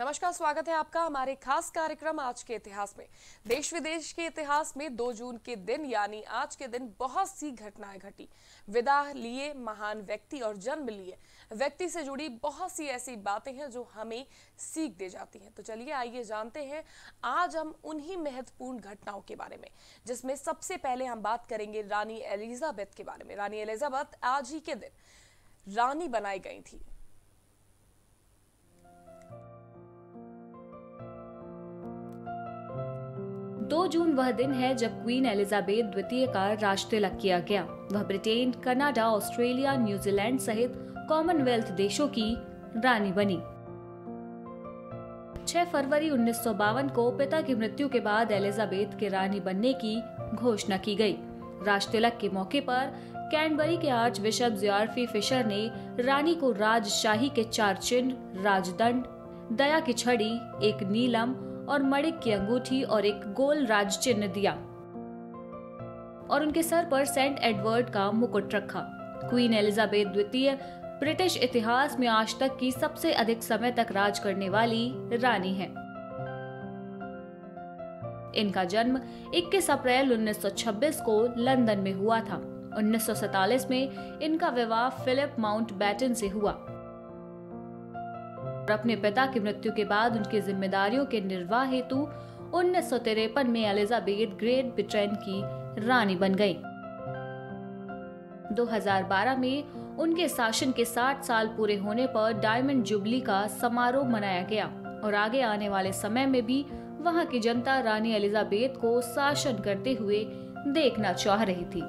नमस्कार, स्वागत है आपका हमारे खास कार्यक्रम आज के इतिहास में। देश विदेश के इतिहास में 2 जून के दिन यानी आज के दिन बहुत सी घटनाएं घटी। विदा लिए महान व्यक्ति और जन्म लिए व्यक्ति से जुड़ी बहुत सी ऐसी बातें हैं जो हमें सीख दे जाती हैं। तो चलिए आइए जानते हैं आज हम उन्हीं महत्वपूर्ण घटनाओं के बारे में, जिसमें सबसे पहले हम बात करेंगे रानी एलिजाबेथ के बारे में। रानी एलिजाबेथ आज ही के दिन रानी बनाई गई थी। दो जून वह दिन है जब क्वीन एलिजाबेथ द्वितीय का राष्ट्रतिलक किया गया। वह ब्रिटेन, कनाडा, ऑस्ट्रेलिया, न्यूजीलैंड सहित कॉमनवेल्थ देशों की रानी बनी। 6 फरवरी 1952 को पिता की मृत्यु के बाद एलिजाबेथ के रानी बनने की घोषणा की गई। राष्ट्रतिलक के मौके पर कैनबरी के आर्च बिशप जियोर्फी फिशर ने रानी को राजशाही के 4 चिन्ह, राजदंड, दया की छड़ी, एक नीलम और मणिक की अंगूठी और एक गोल राज चिन्ह दिया और उनके सर पर सेंट एडवर्ड का मुकुट रखा। क्वीन एलिजाबेथ द्वितीय ब्रिटिश इतिहास में आज तक की सबसे अधिक समय तक राज करने वाली रानी है। इनका जन्म 21 अप्रैल 1926 को लंदन में हुआ था। 1947 में इनका विवाह फिलिप माउंटबैटन से हुआ। अपने पिता की मृत्यु के बाद उनकी जिम्मेदारियों के निर्वाह हेतु 1953 में एलिजाबेथ ग्रेट ब्रिटेन की रानी बन गई। 2012 में उनके शासन के 60 साल पूरे होने पर डायमंड जुबली का समारोह मनाया गया और आगे आने वाले समय में भी वहां की जनता रानी एलिजाबेथ को शासन करते हुए देखना चाह रही थी।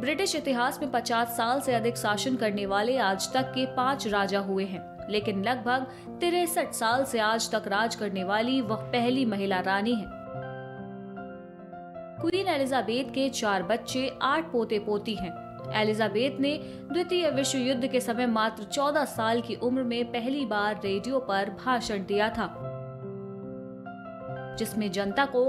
ब्रिटिश इतिहास में 50 साल से अधिक शासन करने वाले आज तक के 5 राजा हुए हैं, लेकिन लगभग 63 साल से आज तक राज करने वाली वह पहली महिला रानी है। क्वीन एलिजाबेथ के 4 बच्चे, 8 पोते पोती हैं। एलिजाबेथ ने द्वितीय विश्व युद्ध के समय मात्र 14 साल की उम्र में पहली बार रेडियो पर भाषण दिया था, जिसमें जनता को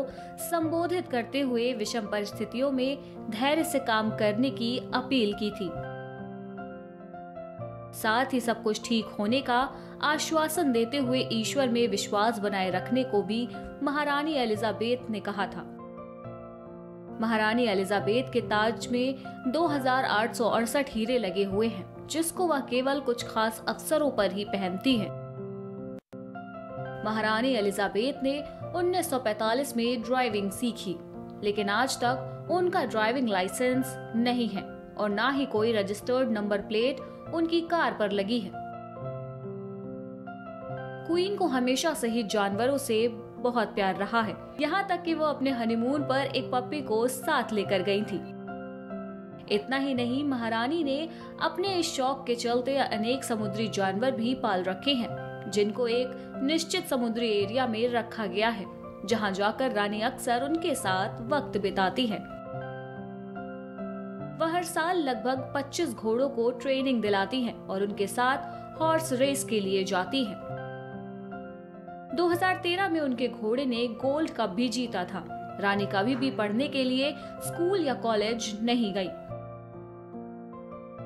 संबोधित करते हुए विषम परिस्थितियों में धैर्य से काम करने की अपील की थी, साथ ही सब कुछ ठीक होने का आश्वासन देते हुए ईश्वर में विश्वास बनाए रखने को भी महारानी एलिजाबेथ ने कहा था। महारानी एलिजाबेथ के ताज में 2868 हीरे लगे हुए हैं, जिसको वह केवल कुछ खास अवसरों पर ही पहनती हैं। महारानी एलिजाबेथ ने 1945 में ड्राइविंग सीखी, लेकिन आज तक उनका ड्राइविंग लाइसेंस नहीं है और ना ही कोई रजिस्टर्ड नंबर प्लेट उनकी कार पर लगी है। क्वीन को हमेशा से ही जानवरों से बहुत प्यार रहा है, यहाँ तक कि वो अपने हनीमून पर एक पप्पी को साथ लेकर गई थी। इतना ही नहीं, महारानी ने अपने इस शौक के चलते अनेक समुद्री जानवर भी पाल रखे हैं, जिनको एक निश्चित समुद्री एरिया में रखा गया है, जहां जाकर रानी अक्सर उनके साथ वक्त बिताती है। वह हर साल लगभग 25 घोड़ों को ट्रेनिंग दिलाती हैं और उनके साथ हॉर्स रेस के लिए जाती हैं। 2013 में उनके घोड़े ने गोल्ड कप भी जीता था। रानी कभी भी पढ़ने के लिए स्कूल या कॉलेज नहीं गई।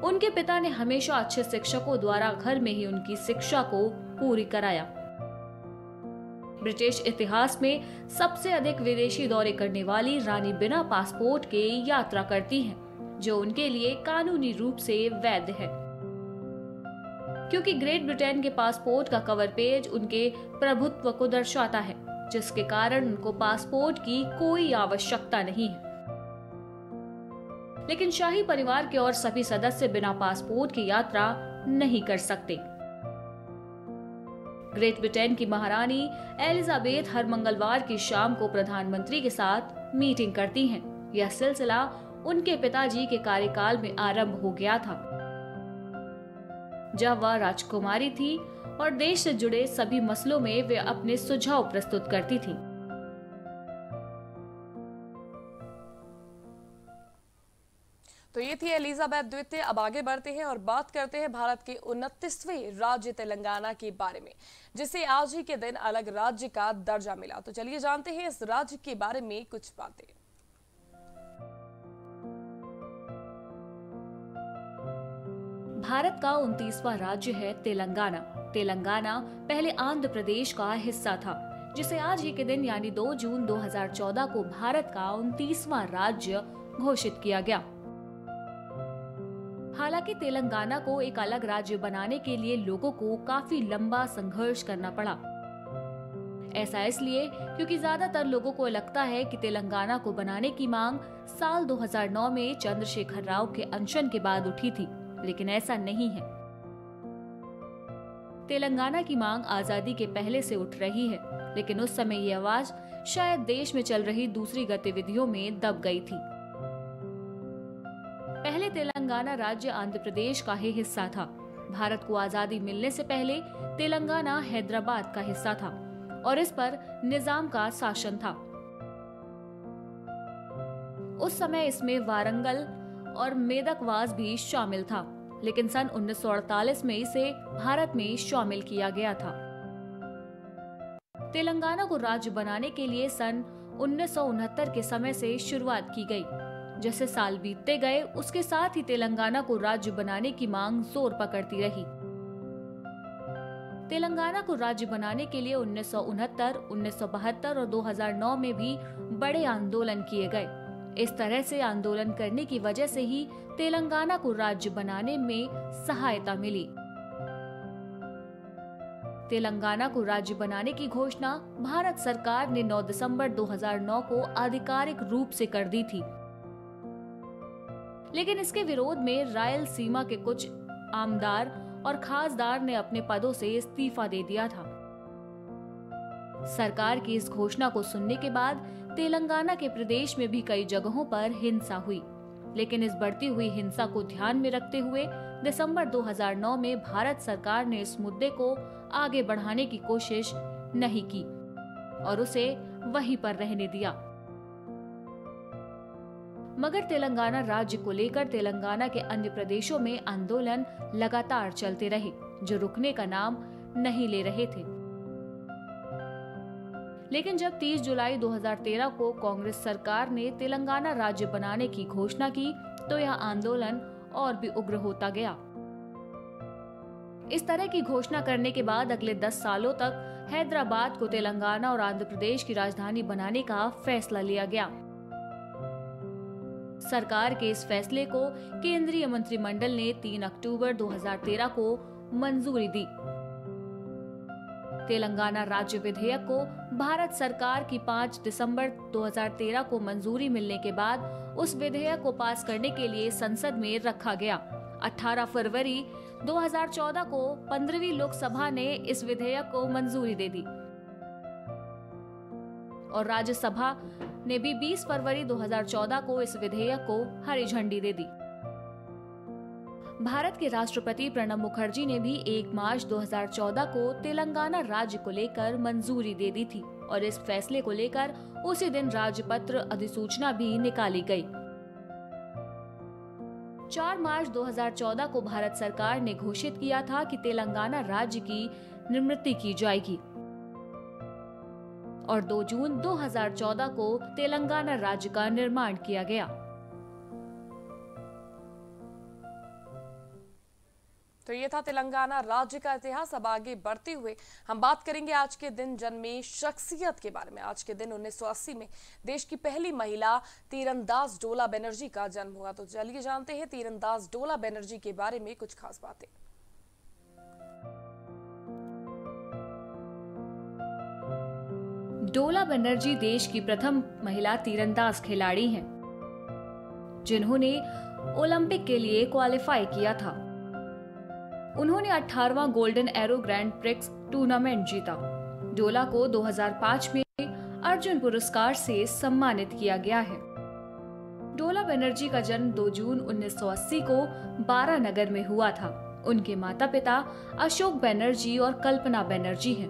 उनके पिता ने हमेशा अच्छे शिक्षकों द्वारा घर में ही उनकी शिक्षा को पूरी कराया। ब्रिटिश इतिहास में सबसे अधिक विदेशी दौरे करने वाली रानी बिना पासपोर्ट के यात्रा करती हैं, जो उनके लिए कानूनी रूप से वैध है, क्योंकि ग्रेट ब्रिटेन के पासपोर्ट का कवर पेज उनके प्रभुत्व को दर्शाता है, जिसके कारण उनको पासपोर्ट की कोई आवश्यकता नहीं है। लेकिन शाही परिवार के और सभी सदस्य बिना पासपोर्ट की यात्रा नहीं कर सकते। ग्रेट ब्रिटेन की महारानी एलिजाबेथ हर मंगलवार की शाम को प्रधानमंत्री के साथ मीटिंग करती हैं। यह सिलसिला उनके पिताजी के कार्यकाल में आरंभ हो गया था, जब वह राजकुमारी थी और देश से जुड़े सभी मसलों में वे अपने सुझाव प्रस्तुत करती थीं। तो ये थी एलिजाबेथ द्वितीय। अब आगे बढ़ते हैं और बात करते हैं भारत के 29वें राज्य तेलंगाना के बारे में, जिसे आज ही के दिन अलग राज्य का दर्जा मिला। तो चलिए जानते हैं इस राज्य के बारे में कुछ बातें। भारत का 29वां राज्य है तेलंगाना। तेलंगाना पहले आंध्र प्रदेश का हिस्सा था, जिसे आज ही के दिन यानी 2 जून 2014 को भारत का 29वां राज्य घोषित किया गया। हालांकि तेलंगाना को एक अलग राज्य बनाने के लिए लोगों को काफी लंबा संघर्ष करना पड़ा। ऐसा इसलिए क्योंकि ज्यादातर लोगों को लगता है कि तेलंगाना को बनाने की मांग साल 2009 में चंद्रशेखर राव के अनशन के बाद उठी थी, लेकिन ऐसा नहीं है। तेलंगाना की मांग आजादी के पहले से उठ रही है, लेकिन उस समय ये आवाज शायद देश में चल रही दूसरी गतिविधियों में दब गई थी। पहले तेलंगाना राज्य आंध्र प्रदेश का ही हिस्सा था। भारत को आजादी मिलने से पहले तेलंगाना हैदराबाद का हिस्सा था और इस पर निजाम का शासन था। उस समय इसमें वारंगल और मेदकवास भी शामिल था, लेकिन सन 1948 में इसे भारत में शामिल किया गया था। तेलंगाना को राज्य बनाने के लिए सन 1969 के समय से शुरुआत की गई। जैसे साल बीतते गए उसके साथ ही तेलंगाना को राज्य बनाने की मांग जोर पकड़ती रही। तेलंगाना को राज्य बनाने के लिए 1969, 1972 और 2009 में भी बड़े आंदोलन किए गए। इस तरह से आंदोलन करने की वजह से ही तेलंगाना को राज्य बनाने में सहायता मिली। तेलंगाना को राज्य बनाने की घोषणा भारत सरकार ने 9 दिसंबर 2009 को आधिकारिक रूप से कर दी थी, लेकिन इसके विरोध में रायलसीमा के कुछ आमदार और खासदार ने अपने पदों से इस्तीफा दे दिया था। सरकार की इस घोषणा को सुनने के बाद तेलंगाना के प्रदेश में भी कई जगहों पर हिंसा हुई, लेकिन इस बढ़ती हुई हिंसा को ध्यान में रखते हुए दिसंबर 2009 में भारत सरकार ने इस मुद्दे को आगे बढ़ाने की कोशिश नहीं की और उसे वहीं पर रहने दिया। मगर तेलंगाना राज्य को लेकर तेलंगाना के अन्य प्रदेशों में आंदोलन लगातार चलते रहे, जो रुकने का नाम नहीं ले रहे थे। लेकिन जब 30 जुलाई 2013 को कांग्रेस सरकार ने तेलंगाना राज्य बनाने की घोषणा की, तो यह आंदोलन और भी उग्र होता गया। इस तरह की घोषणा करने के बाद अगले 10 सालों तक हैदराबाद को तेलंगाना और आंध्र प्रदेश की राजधानी बनाने का फैसला लिया गया। सरकार के इस फैसले को केंद्रीय मंत्रिमंडल ने 3 अक्टूबर 2013 को मंजूरी दी। तेलंगाना राज्य विधेयक को भारत सरकार की 5 दिसंबर 2013 को मंजूरी मिलने के बाद उस विधेयक को पास करने के लिए संसद में रखा गया। 18 फरवरी 2014 को 15वीं लोकसभा ने इस विधेयक को मंजूरी दे दी और राज्यसभा ने भी 20 फरवरी 2014 को इस विधेयक को हरी झंडी दे दी। भारत के राष्ट्रपति प्रणब मुखर्जी ने भी 1 मार्च 2014 को तेलंगाना राज्य को लेकर मंजूरी दे दी थी और इस फैसले को लेकर उसी दिन राजपत्र अधिसूचना भी निकाली गई। 4 मार्च 2014 को भारत सरकार ने घोषित किया था कि तेलंगाना राज्य की निर्मिती की जाएगी और 2 जून 2014 को तेलंगाना राज्य का निर्माण किया गया। तो ये था तेलंगाना राज्य का इतिहास। अब आगे बढ़ते हुए हम बात करेंगे आज के दिन जन्मी शख्सियत के बारे में। आज के दिन 1980 में देश की पहली महिला तीरंदाज डोला बनर्जी का जन्म हुआ। तो चलिए जानते हैं तीरंदाज डोला बनर्जी के बारे में कुछ खास बातें। डोला बनर्जी देश की प्रथम महिला तीरंदाज खिलाड़ी हैं, जिन्होंने ओलंपिक के लिए क्वालिफाई किया था। उन्होंने 18वां golden arrow grand prix tournament जीता। डोला को 2005 में अर्जुन पुरस्कार से सम्मानित किया गया है। डोला बनर्जी का जन्म 2 जून 1980 को बारानगर में हुआ था। उनके माता पिता अशोक बनर्जी और कल्पना बनर्जी हैं।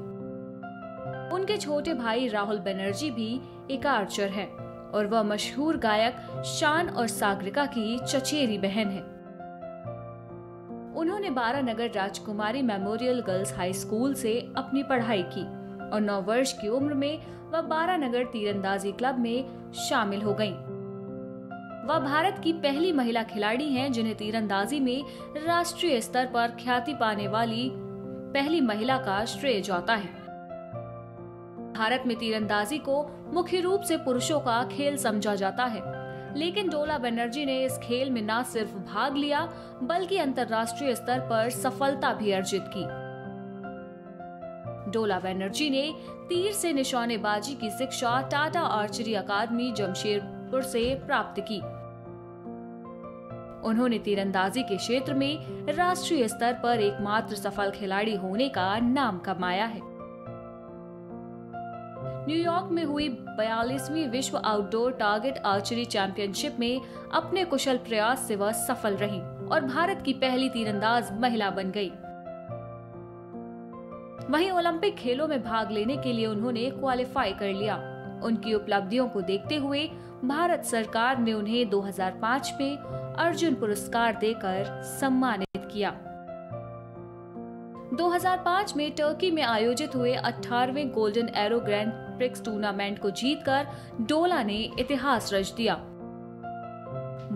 उनके छोटे भाई राहुल बनर्जी भी एक आर्चर हैं और वह मशहूर गायक शान और सागरिका की चचेरी बहन है। उन्होंने बारानगर राजकुमारी मेमोरियल गर्ल्स हाई स्कूल से अपनी पढ़ाई की और 9 वर्ष की उम्र में वह बारानगर तीरंदाजी क्लब में शामिल हो गईं। वह भारत की पहली महिला खिलाड़ी हैं जिन्हें तीरंदाजी में राष्ट्रीय स्तर पर ख्याति पाने वाली पहली महिला का श्रेय जाता है। भारत में तीरंदाजी को मुख्य रूप से पुरुषों का खेल समझा जाता है, लेकिन डोला बनर्जी ने इस खेल में न सिर्फ भाग लिया बल्कि अंतर्राष्ट्रीय स्तर पर सफलता भी अर्जित की। डोला बनर्जी ने तीर से निशानेबाजी की शिक्षा टाटा आर्चरी अकादमी जमशेदपुर से प्राप्त की। उन्होंने तीरंदाजी के क्षेत्र में राष्ट्रीय स्तर पर एकमात्र सफल खिलाड़ी होने का नाम कमाया है। न्यूयॉर्क में हुई 42वीं विश्व आउटडोर टारगेट आर्चरी चैंपियनशिप में अपने कुशल प्रयास से वह सफल रही और भारत की पहली तीरंदाज महिला बन गई। वहीं ओलंपिक खेलों में भाग लेने के लिए उन्होंने क्वालिफाई कर लिया। उनकी उपलब्धियों को देखते हुए भारत सरकार ने उन्हें 2005 में अर्जुन पुरस्कार देकर सम्मानित किया। 2005 में टर्की में आयोजित हुए 18वें golden arrow grand prix tournament को जीतकर डोला ने इतिहास रच दिया।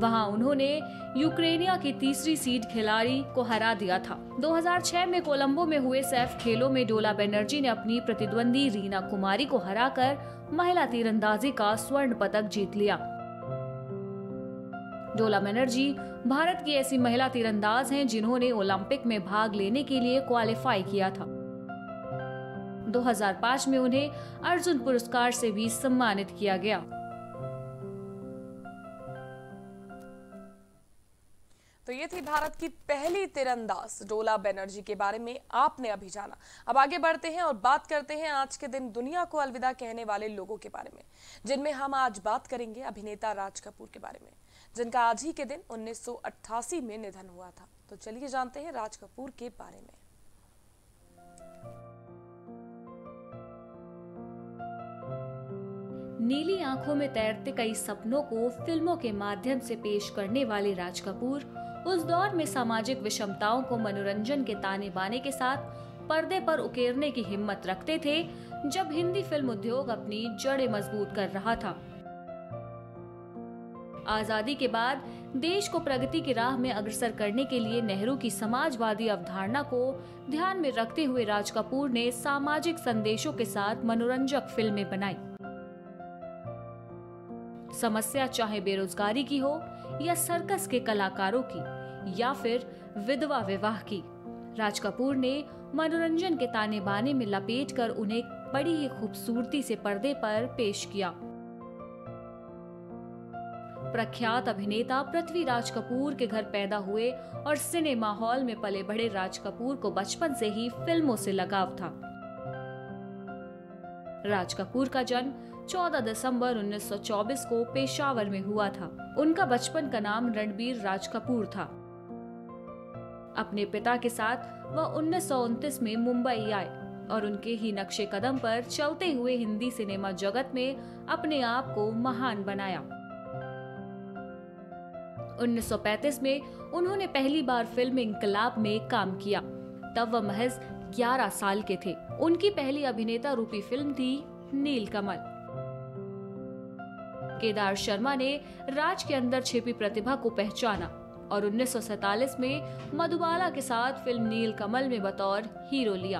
वहां उन्होंने यूक्रेनिया की तीसरी सीड खिलाड़ी को हरा दिया था। 2006 में कोलंबो में हुए सैफ खेलों में डोला बनर्जी ने अपनी प्रतिद्वंदी रीना कुमारी को हराकर महिला तीरंदाजी का स्वर्ण पदक जीत लिया। डोला बनर्जी भारत की ऐसी महिला तीरंदाज हैं जिन्होंने ओलंपिक में भाग लेने के लिए क्वालिफाई किया था। 2005 में उन्हें अर्जुन पुरस्कार से भी सम्मानित किया गया। तो ये थी भारत की पहली तीरंदाज डोला बनर्जी के बारे में आपने अभी जाना। अब आगे बढ़ते हैं और बात करते हैं आज के दिन दुनिया को अलविदा कहने वाले लोगों के बारे में, जिनमें हम आज बात करेंगे अभिनेता राज कपूर के बारे में, जिनका आज ही के दिन 1988 में निधन हुआ था। तो चलिए जानते हैं राज कपूर के बारे में। नीली आंखों में तैरते कई सपनों को फिल्मों के माध्यम से पेश करने वाले राज कपूर उस दौर में सामाजिक विषमताओं को मनोरंजन के ताने बाने के साथ पर्दे पर उकेरने की हिम्मत रखते थे, जब हिंदी फिल्म उद्योग अपनी जड़ें मजबूत कर रहा था। आजादी के बाद देश को प्रगति की राह में अग्रसर करने के लिए नेहरू की समाजवादी अवधारणा को ध्यान में रखते हुए राज कपूर ने सामाजिक संदेशों के साथ मनोरंजक फिल्में बनाई। समस्या चाहे बेरोजगारी की हो या सर्कस के कलाकारों की या फिर विधवा विवाह की, राज कपूर ने मनोरंजन के ताने बाने में लपेटकर उन्हें बड़ी ही खूबसूरती से पर्दे पर पेश किया। प्रख्यात अभिनेता पृथ्वीराज कपूर के घर पैदा हुए और सिनेमा हॉल में पले बड़े राज कपूर को बचपन से ही फिल्मों से लगाव था। राज कपूर का जन्म 14 दिसंबर 1924 को पेशावर में हुआ था। उनका बचपन का नाम रणबीर राज कपूर था। अपने पिता के साथ वह 1929 में मुंबई आए और उनके ही नक्शे कदम पर चलते हुए हिंदी सिनेमा जगत में अपने आप को महान बनाया। 1935 में उन्होंने पहली बार फिल्म इंकलाब में काम किया। तब वह महज 11 साल के थे। उनकी पहली अभिनेता रूपी फिल्म थी नीलकमल। केदार शर्मा ने राज के अंदर छिपी प्रतिभा को पहचाना और 1947 में मधुबाला के साथ फिल्म नीलकमल में बतौर हीरो लिया।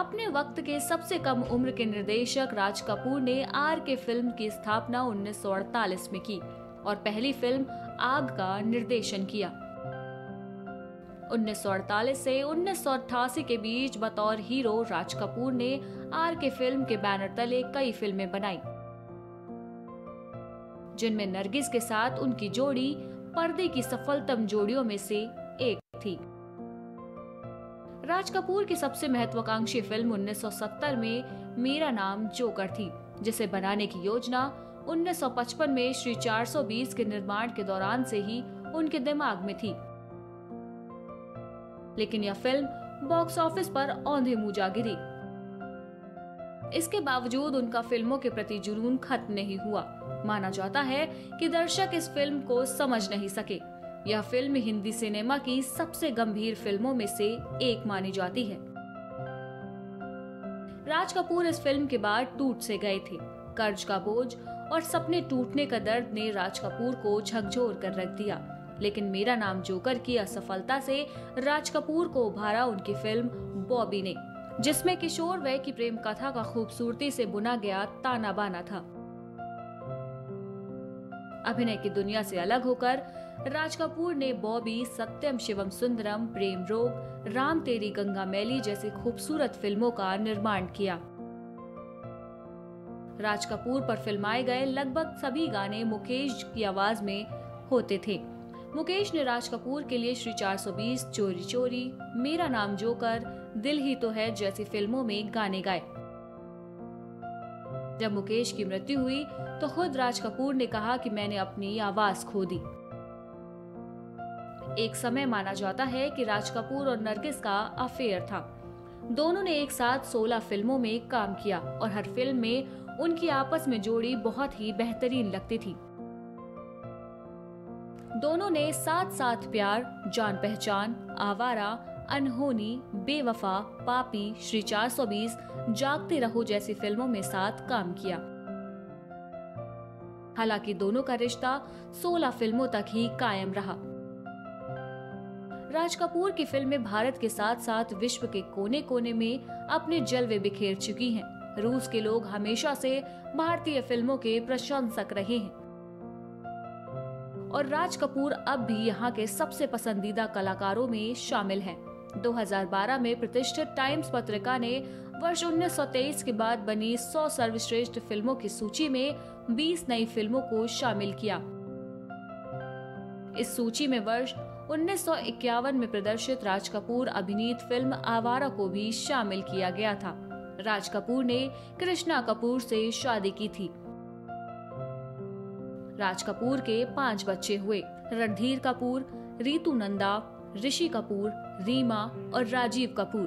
अपने वक्त के सबसे कम उम्र के निर्देशक राज कपूर ने आर के फिल्म की स्थापना 1948 में की और पहली फिल्म आग का निर्देशन किया। 1948 से 1988 के बीच बतौर हीरो राज कपूर ने आर के फिल्म के बैनर तले कई फिल्में बनाई, जिनमें नरगिस के साथ उनकी जोड़ी पर्दे की सफलतम जोड़ियों में से एक थी। राज कपूर की सबसे महत्वाकांक्षी फिल्म 1970 में मेरा नाम जोकर थी, जिसे बनाने की योजना 1955 में श्री 420 के निर्माण के दौरान से ही उनके दिमाग में थी, लेकिन यह फिल्म बॉक्स ऑफिस पर औंधे मुंह गिरी। इसके बावजूद उनका फिल्मों के प्रति जुनून खत्म नहीं हुआ। माना जाता है कि दर्शक इस फिल्म को समझ नहीं सके। यह फिल्म हिंदी सिनेमा की सबसे गंभीर फिल्मों में से एक मानी जाती है। राज कपूर इस फिल्म के बाद टूट से गए थे। कर्ज का बोझ और सपने टूटने का दर्द ने राज कपूर को झकझोर कर रख दिया। लेकिन मेरा नाम जोकर की असफलता से राज कपूर को उभारा उनकी फिल्म बॉबी ने, जिसमें किशोर वय की प्रेम कथा का खूबसूरती से बुना गया ताना बाना था। अभिनय की दुनिया से अलग होकर राज कपूर ने बॉबी, सत्यम शिवम सुंदरम, प्रेम रोग, राम तेरी गंगा मैली जैसी खूबसूरत फिल्मों का निर्माण किया। राज कपूर पर फिल्माए गए लगभग सभी गाने मुकेश की आवाज में होते थे। मुकेश ने राज कपूर के लिए श्री 420, चोरी चोरी, मेरा नाम जोकर, दिल ही तो है जैसी फिल्मों में गाने गाए। जब मुकेश की मृत्यु हुई तो खुद राज कपूर ने कहा कि मैंने अपनी आवाज खो दी। एक समय माना जाता है कि राज कपूर और नरगिस का अफेयर था। दोनों ने एक साथ 16 फिल्मों में काम किया और हर फिल्म में उनकी आपस में जोड़ी बहुत ही बेहतरीन लगती थी। दोनों ने साथ साथ प्यार, जान पहचान, आवारा, अनहोनी, बेवफा, पापी, श्री 420, जागते रहो जैसी फिल्मों में साथ काम किया। हालांकि दोनों का रिश्ता 16 फिल्मों तक ही कायम रहा। राज कपूर की फिल्में भारत के साथ साथ विश्व के कोने कोने में अपने जलवे बिखेर चुकी हैं। रूस के लोग हमेशा से भारतीय फिल्मों के प्रशंसक रहे हैं और राज कपूर अब भी यहाँ के सबसे पसंदीदा कलाकारों में शामिल हैं। 2012 में प्रतिष्ठित टाइम्स पत्रिका ने वर्ष 1923 के बाद बनी 100 सर्वश्रेष्ठ फिल्मों की सूची में 20 नई फिल्मों को शामिल किया। इस सूची में वर्ष 1951 में प्रदर्शित राज कपूर अभिनीत फिल्म आवारा को भी शामिल किया गया था। राज कपूर ने कृष्णा कपूर से शादी की थी। राज कपूर के 5 बच्चे हुए, रणधीर कपूर, रीतू नंदा, ऋषि कपूर, रीमा और राजीव कपूर।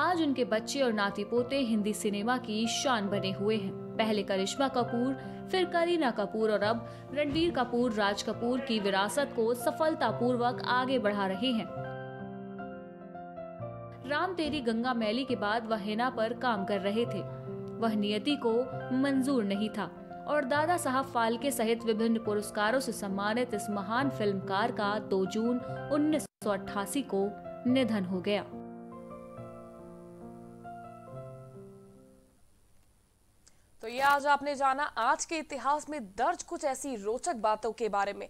आज उनके बच्चे और नाती पोते हिंदी सिनेमा की शान बने हुए हैं। पहले करिश्मा कपूर, फिर करीना कपूर और अब रणवीर कपूर राज कपूर की विरासत को सफलतापूर्वक आगे बढ़ा रहे हैं। राम तेरी गंगा मैली के बाद वह हिना पर काम कर रहे थे। वह नियति को मंजूर नहीं था और दादा साहब फाल्के सहित विभिन्न पुरस्कारों से सम्मानित इस महान फिल्मकार का 2 जून 1988 को निधन हो गया। तो ये आज आपने जाना आज के इतिहास में दर्ज कुछ ऐसी रोचक बातों के बारे में।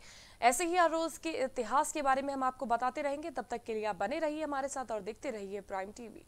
ऐसे ही हर रोज के इतिहास के बारे में हम आपको बताते रहेंगे। तब तक के लिए आप बने रहिए हमारे साथ और देखते रहिए प्राइम टीवी।